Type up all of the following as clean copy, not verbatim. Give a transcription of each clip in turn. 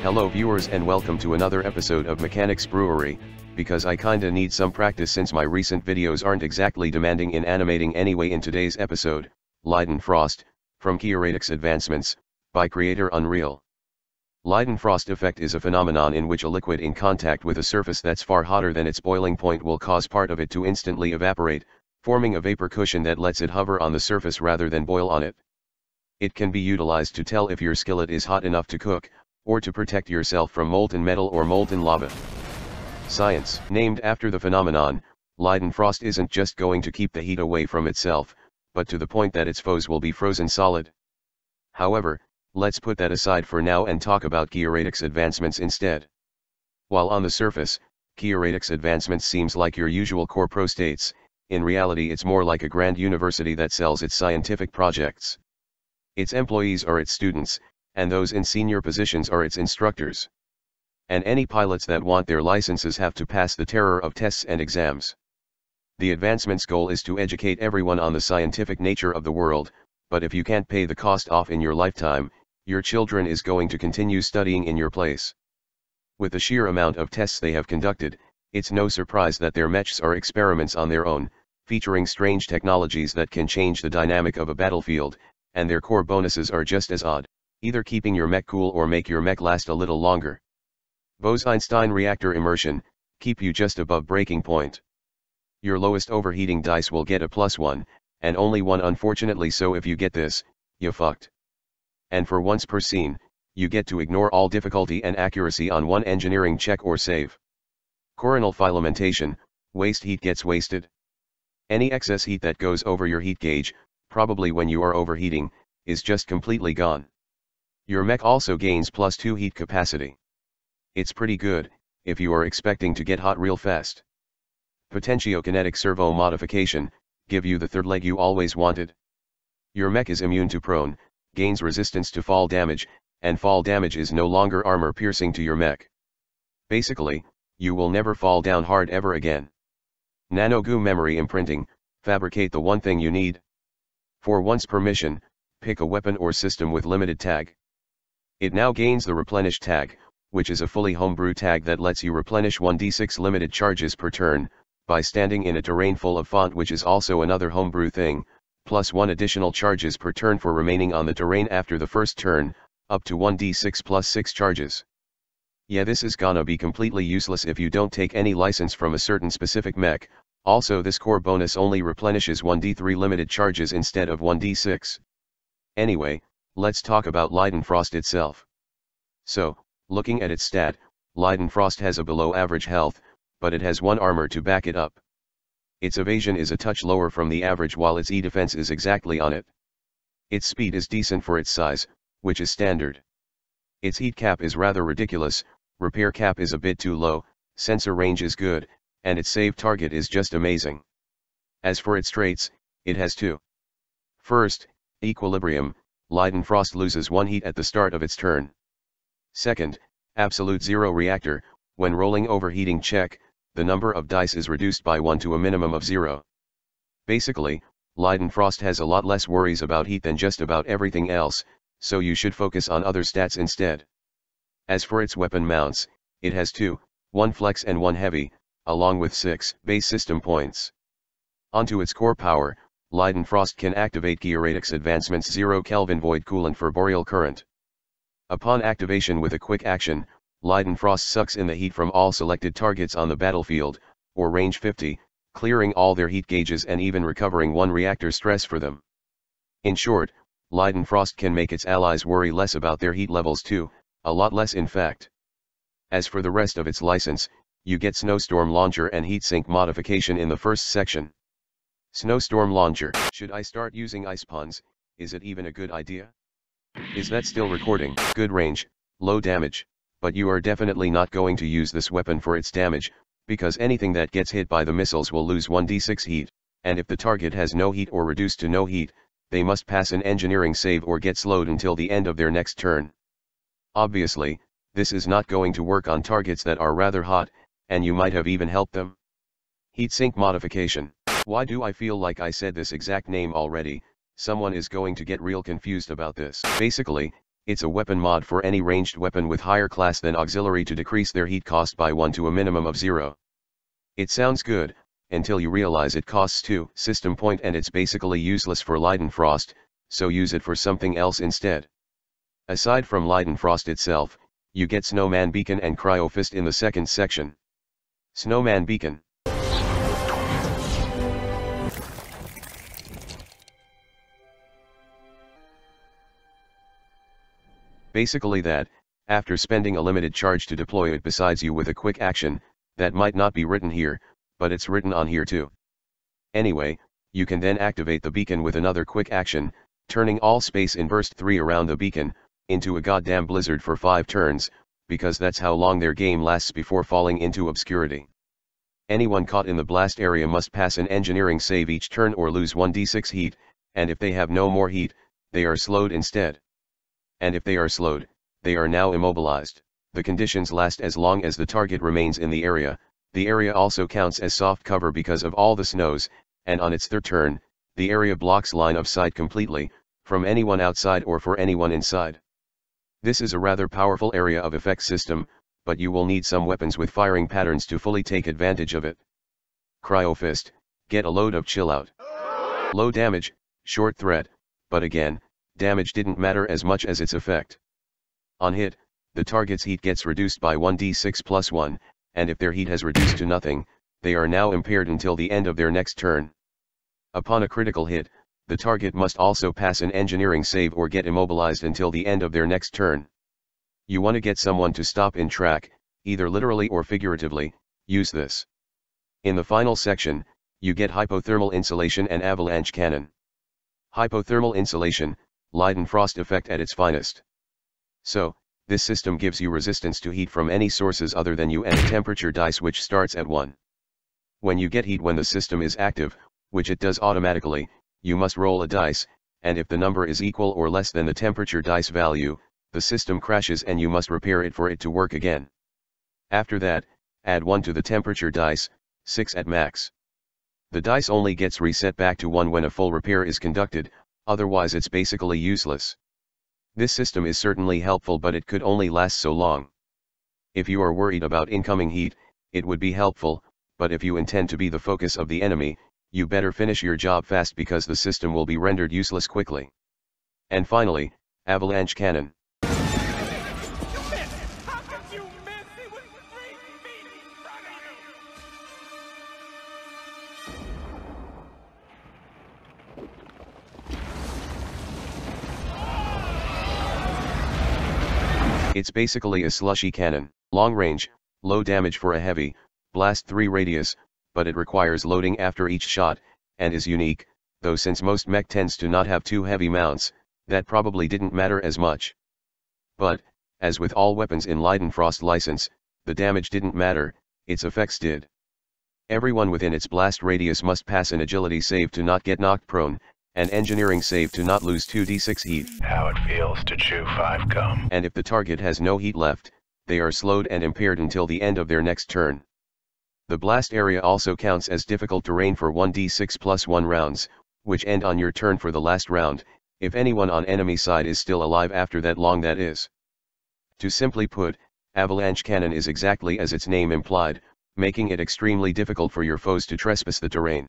Hello viewers and welcome to another episode of Mechanic Brewery, because I kinda need some practice since my recent videos aren't exactly demanding in animating anyway. In today's episode, Leidenfrost, from Qieratax Advancements, by Creator Unreal. Leidenfrost effect is a phenomenon in which a liquid in contact with a surface that's far hotter than its boiling point will cause part of it to instantly evaporate, forming a vapor cushion that lets it hover on the surface rather than boil on it. It can be utilized to tell if your skillet is hot enough to cook, or to protect yourself from molten metal or molten lava. Science. Named after the phenomenon, Leidenfrost isn't just going to keep the heat away from itself, but to the point that its foes will be frozen solid. However, let's put that aside for now and talk about Qieratax Advancements instead. While on the surface, Qieratax Advancements seems like your usual core pro states, in reality it's more like a grand university that sells its scientific projects. Its employees are its students, and those in senior positions are its instructors. And any pilots that want their licenses have to pass the terror of tests and exams. The advancement's goal is to educate everyone on the scientific nature of the world, but if you can't pay the cost off in your lifetime, your children is going to continue studying in your place. With the sheer amount of tests they have conducted, it's no surprise that their mechs are experiments on their own, featuring strange technologies that can change the dynamic of a battlefield, and their core bonuses are just as odd, either keeping your mech cool or make your mech last a little longer. Bose-Einstein Reactor Immersion, keep you just above breaking point. Your lowest overheating dice will get a +1, and only one unfortunately, so if you get this, you fucked. And for once per scene, you get to ignore all difficulty and accuracy on one engineering check or save. Coronal Filamentation, waste heat gets wasted. Any excess heat that goes over your heat gauge, probably when you are overheating, is just completely gone. Your mech also gains +2 heat capacity. It's pretty good, if you are expecting to get hot real fast. Potentiokinetic servo modification, give you the third leg you always wanted. Your mech is immune to prone, gains resistance to fall damage, and fall damage is no longer armor piercing to your mech. Basically, you will never fall down hard ever again. Nanogoo memory imprinting, fabricate the one thing you need. For once per mission, pick a weapon or system with limited tag. It now gains the replenish tag, which is a fully homebrew tag that lets you replenish 1d6 limited charges per turn, by standing in a terrain full of font, which is also another homebrew thing, +1 additional charges per turn for remaining on the terrain after the first turn, up to 1d6 +6 charges. Yeah, this is gonna be completely useless if you don't take any license from a certain specific mech. Also, this core bonus only replenishes 1d3 limited charges instead of 1d6. Anyway, let's talk about Leidenfrost itself. So, looking at its stat, Leidenfrost has a below average health, but it has one armor to back it up. Its evasion is a touch lower from the average while its E-defense is exactly on it. Its speed is decent for its size, which is standard. Its heat cap is rather ridiculous, repair cap is a bit too low, sensor range is good, and its save target is just amazing. As for its traits, it has two. First, equilibrium, Leidenfrost loses 1 heat at the start of its turn. Second, absolute zero reactor, when rolling overheating check, the number of dice is reduced by 1 to a minimum of 0. Basically, Leidenfrost has a lot less worries about heat than just about everything else, so you should focus on other stats instead. As for its weapon mounts, it has 2, 1 flex and 1 heavy, along with 6 base system points. Onto its core power, Leidenfrost can activate Qieratax Advancements Zero Kelvin Void Coolant for Boreal Current. Upon activation with a quick action, Leidenfrost sucks in the heat from all selected targets on the battlefield, or range 50, clearing all their heat gauges and even recovering 1 reactor stress for them. In short, Leidenfrost can make its allies worry less about their heat levels too, a lot less in fact. As for the rest of its license, you get Snowstorm Launcher and Heat Sink Modification in the first section. Snowstorm Launcher. Should I start using ice puns? Is it even a good idea? Is that still recording? Good range, low damage, but you are definitely not going to use this weapon for its damage, because anything that gets hit by the missiles will lose 1d6 heat, and if the target has no heat or reduced to no heat, they must pass an engineering save or get slowed until the end of their next turn. Obviously, this is not going to work on targets that are rather hot, and you might have even helped them. Heat Sink Modification. Why do I feel like I said this exact name already? Someone is going to get real confused about this. Basically, It's a weapon mod for any ranged weapon with higher class than auxiliary to decrease their heat cost by 1 to a minimum of 0. It sounds good, until you realize it costs 2 system point and it's basically useless for Leidenfrost, so use it for something else instead. Aside from Leidenfrost itself, you get Snowman Beacon and Cryo Fist in the second section. Snowman Beacon. Basically that, after spending a limited charge to deploy it besides you with a quick action, that might not be written here, but it's written on here too. Anyway, you can then activate the beacon with another quick action, turning all space in burst 3 around the beacon, into a goddamn blizzard for 5 turns, because that's how long their game lasts before falling into obscurity. Anyone caught in the blast area must pass an engineering save each turn or lose 1d6 heat, and if they have no more heat, they are slowed instead. And if they are slowed, they are now immobilized. The conditions last as long as the target remains in the area. The area also counts as soft cover because of all the snows, and on its third turn, the area blocks line of sight completely, from anyone outside or for anyone inside. This is a rather powerful area of effect system, but you will need some weapons with firing patterns to fully take advantage of it. Cryo Fist, get a load of chill out. Low damage, short threat, but again, damage didn't matter as much as its effect. On hit, the target's heat gets reduced by 1d6 plus 1, and if their heat has reduced to nothing, they are now impaired until the end of their next turn. Upon a critical hit, the target must also pass an engineering save or get immobilized until the end of their next turn. You want to get someone to stop in track, either literally or figuratively, use this. In the final section, you get Hypothermal Insulation and Avalanche Cannon. Hypothermal Insulation, Leidenfrost effect at its finest. So, this system gives you resistance to heat from any sources other than you and a temperature dice which starts at 1. When you get heat when the system is active, which it does automatically, you must roll a dice, and if the number is equal or less than the temperature dice value, the system crashes and you must repair it for it to work again. After that, add 1 to the temperature dice, 6 at max. The dice only gets reset back to 1 when a full repair is conducted, otherwise it's basically useless. This system is certainly helpful, but it could only last so long. If you are worried about incoming heat, it would be helpful, but if you intend to be the focus of the enemy, you better finish your job fast because the system will be rendered useless quickly. And finally, Avalanche Cannon. It's basically a slushy cannon, long range, low damage for a heavy, blast 3 radius, but it requires loading after each shot, and is unique, though since most mech tends to not have 2 heavy mounts, that probably didn't matter as much. But, as with all weapons in Leidenfrost license, the damage didn't matter, its effects did. Everyone within its blast radius must pass an agility save to not get knocked prone, an engineering save to not lose 2d6 heat. How it feels to chew 5 gum. And if the target has no heat left, they are slowed and impaired until the end of their next turn. The blast area also counts as difficult terrain for 1d6 plus 1 rounds, which end on your turn for the last round, if anyone on enemy side is still alive after that long that is. To simply put, Avalanche Cannon is exactly as its name implied, making it extremely difficult for your foes to trespass the terrain.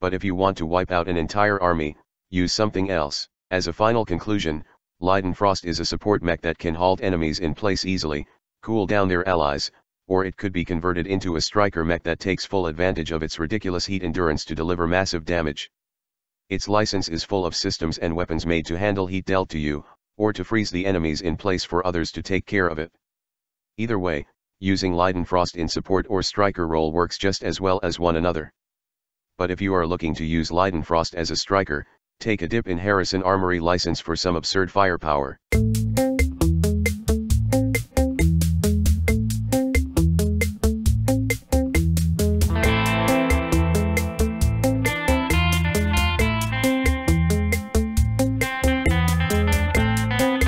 But if you want to wipe out an entire army, use something else. As a final conclusion, Leidenfrost is a support mech that can halt enemies in place easily, cool down their allies, or it could be converted into a striker mech that takes full advantage of its ridiculous heat endurance to deliver massive damage. Its license is full of systems and weapons made to handle heat dealt to you, or to freeze the enemies in place for others to take care of it. Either way, using Leidenfrost in support or striker role works just as well as one another. But if you are looking to use Leidenfrost as a striker, take a dip in Harrison Armory license for some absurd firepower.